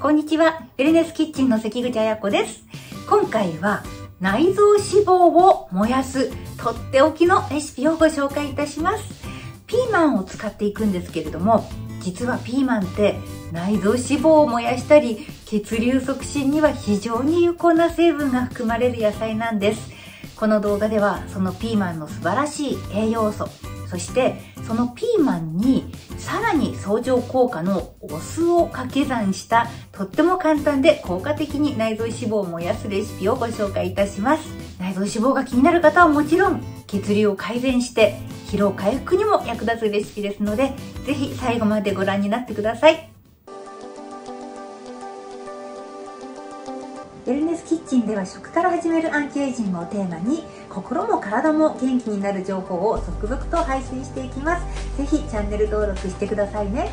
こんにちは。ウェルネスキッチンの関口彩子です。今回は内臓脂肪を燃やすとっておきのレシピをご紹介いたします。ピーマンを使っていくんですけれども、実はピーマンって内臓脂肪を燃やしたり、血流促進には非常に有効な成分が含まれる野菜なんです。この動画ではそのピーマンの素晴らしい栄養素、そしてそのピーマンにさらに相乗効果のお酢を掛け算したとっても簡単で効果的に内臓脂肪を燃やすレシピをご紹介いたします。内臓脂肪が気になる方はもちろん、血流を改善して疲労回復にも役立つレシピですので、ぜひ最後までご覧になってください。ウェルネスキッチンでは、食から始めるアンチエイジングをテーマに、心も体も元気になる情報を続々と配信していきます。ぜひチャンネル登録してくださいね。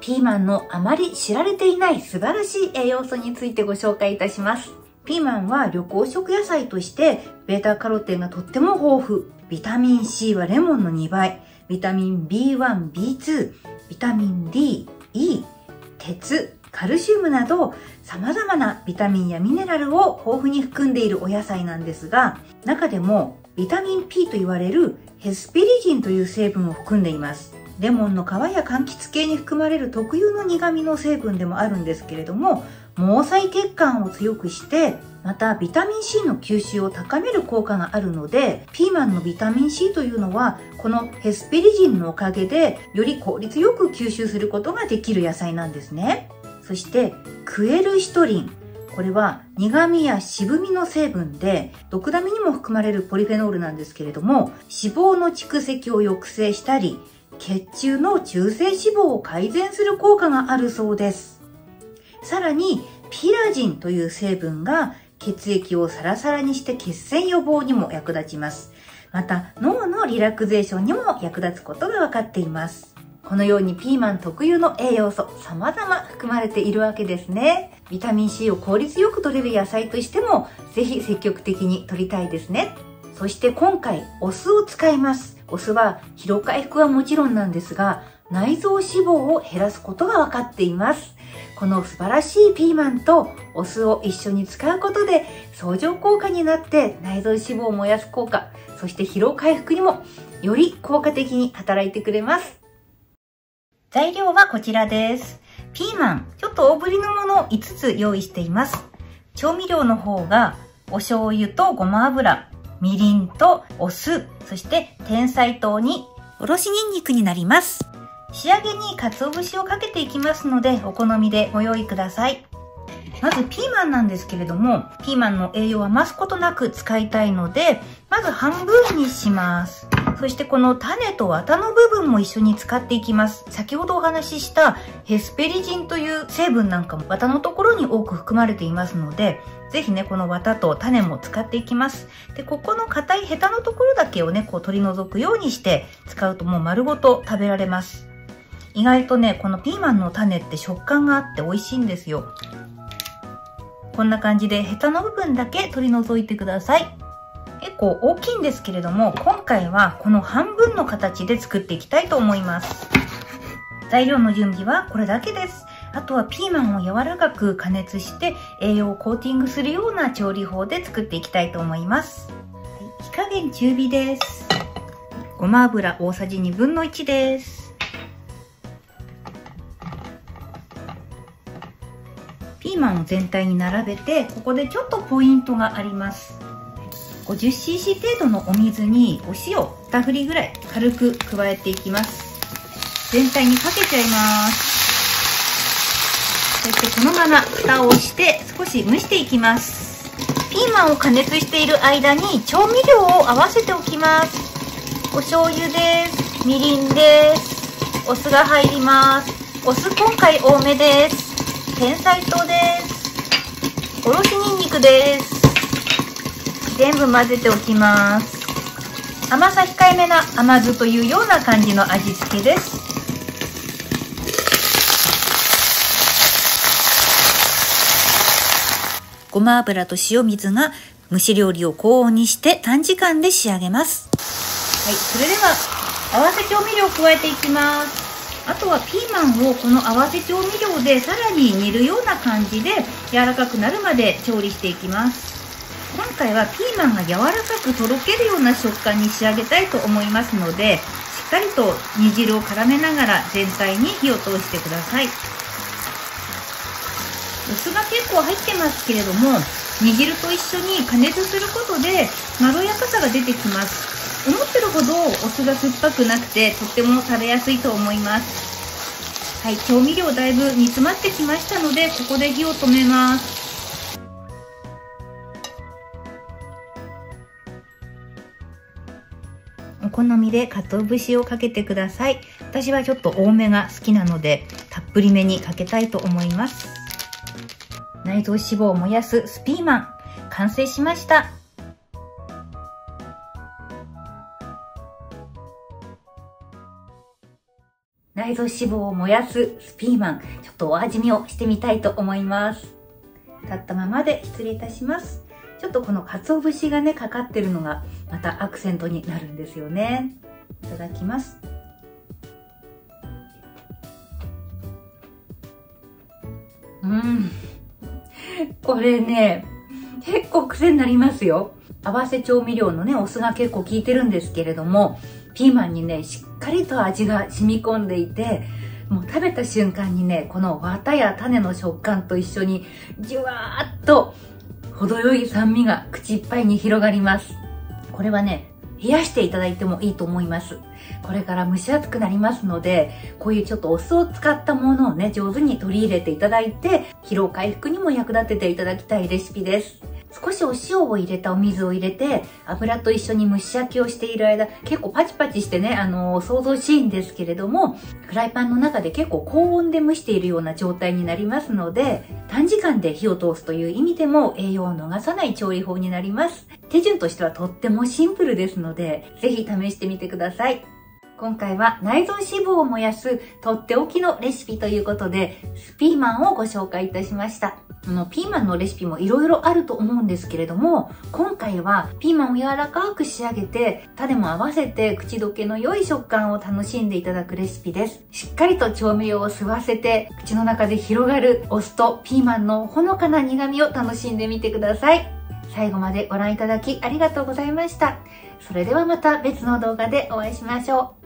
ピーマンのあまり知られていない素晴らしい栄養素についてご紹介いたします。ピーマンは緑黄色野菜として、ベータカロテンがとっても豊富、ビタミン C はレモンの2倍、ビタミン B1、B2、ビタミン D、E、鉄、カルシウムなど様々なビタミンやミネラルを豊富に含んでいるお野菜なんですが、中でもビタミン P と言われるヘスペリジンという成分を含んでいます。レモンの皮や柑橘系に含まれる特有の苦味の成分でもあるんですけれども、毛細血管を強くして、またビタミン C の吸収を高める効果があるので、ピーマンのビタミン C というのはこのヘスペリジンのおかげでより効率よく吸収することができる野菜なんですね。そしてクエルシトリン、これは苦味や渋みの成分で、毒ダミにも含まれるポリフェノールなんですけれども、脂肪の蓄積を抑制したり、血中の中性脂肪を改善する効果があるそうです。さらにピラジンという成分が血液をサラサラにして血栓予防にも役立ちます。また脳のリラクゼーションにも役立つことが分かっています。このようにピーマン特有の栄養素、様々含まれているわけですね。ビタミン C を効率よく摂れる野菜としても、ぜひ積極的に摂りたいですね。そして今回、お酢を使います。お酢は疲労回復はもちろんなんですが、内臓脂肪を減らすことが分かっています。この素晴らしいピーマンとお酢を一緒に使うことで、相乗効果になって内臓脂肪を燃やす効果、そして疲労回復にもより効果的に働いてくれます。材料はこちらです。ピーマン、ちょっと大ぶりのものを5つ用意しています。調味料の方が、お醤油とごま油、みりんとお酢、そして甜菜糖におろしにんにくになります。仕上げに鰹節をかけていきますので、お好みでご用意ください。まずピーマンなんですけれども、ピーマンの栄養は余すことなく使いたいので、まず半分にします。そしてこの種と綿の部分も一緒に使っていきます。先ほどお話ししたヘスペリジンという成分なんかも綿のところに多く含まれていますので、ぜひね、この綿と種も使っていきます。で、ここの硬いヘタのところだけをね、こう取り除くようにして使うと、もう丸ごと食べられます。意外とね、このピーマンの種って食感があって美味しいんですよ。こんな感じでヘタの部分だけ取り除いてください。結構大きいんですけれども、今回はこの半分の形で作っていきたいと思います。材料の準備はこれだけです。あとはピーマンを柔らかく加熱して栄養をコーティングするような調理法で作っていきたいと思います。火加減中火です。ごま油大さじ1/2です。ピーマンを全体に並べて、ここでちょっとポイントがあります。50cc 程度のお水にお塩2振りぐらい軽く加えていきます。全体にかけちゃいます。そしてこのまま蓋をして少し蒸していきます。ピーマンを加熱している間に調味料を合わせておきます。お醤油です。みりんです。お酢が入ります。お酢今回多めです。甜菜糖です。おろしにんにくです。全部混ぜておきます。甘さ控えめな甘酢というような感じの味付けです。ごま油と塩水が蒸し料理を高温にして短時間で仕上げます。はい、それでは合わせ調味料を加えていきます。あとはピーマンをこの合わせ調味料でさらに煮るような感じで柔らかくなるまで調理していきます。今回はピーマンが柔らかくとろけるような食感に仕上げたいと思いますので、しっかりと煮汁を絡めながら全体に火を通してください。お酢が結構入ってますけれども、煮汁と一緒に加熱することでまろやかさが出てきます。思ってるほどお酢が酸っぱくなくて、とっても食べやすいと思います。はい、調味料だいぶ煮詰まってきましたので、ここで火を止めます。お好みで鰹節をかけてください。私はちょっと多めが好きなので、たっぷりめにかけたいと思います。内臓脂肪を燃やすスピーマン、完成しました。内臓脂肪を燃やすスピーマン、ちょっとお味見をしてみたいと思います。立ったままで失礼いたします。ちょっとこの鰹節がねかかってるのがまたアクセントになるんですよね。いただきます。これね結構癖になりますよ。合わせ調味料のねお酢が結構効いてるんですけれども、ピーマンにねしっかりと味が染み込んでいて、もう食べた瞬間にねこの綿や種の食感と一緒にじゅわーっと程よい酸味が口いっぱいに広がります。これはね、冷やしていただいてもいいと思います。これから蒸し暑くなりますので、こういうちょっとお酢を使ったものをね、上手に取り入れていただいて、疲労回復にも役立てていただきたいレシピです。少しお塩を入れたお水を入れて、油と一緒に蒸し焼きをしている間、結構パチパチしてね、想像しいんですけれども、フライパンの中で結構高温で蒸しているような状態になりますので、短時間で火を通すという意味でも栄養を逃さない調理法になります。手順としてはとってもシンプルですので、ぜひ試してみてください。今回は内臓脂肪を燃やすとっておきのレシピということで、スピーマンをご紹介いたしました。ピーマンのレシピもいろいろあると思うんですけれども、今回はピーマンを柔らかく仕上げて、種も合わせて口どけの良い食感を楽しんでいただくレシピです。しっかりと調味料を吸わせて、口の中で広がるお酢とピーマンのほのかな苦味を楽しんでみてください。最後までご覧いただきありがとうございました。それではまた別の動画でお会いしましょう。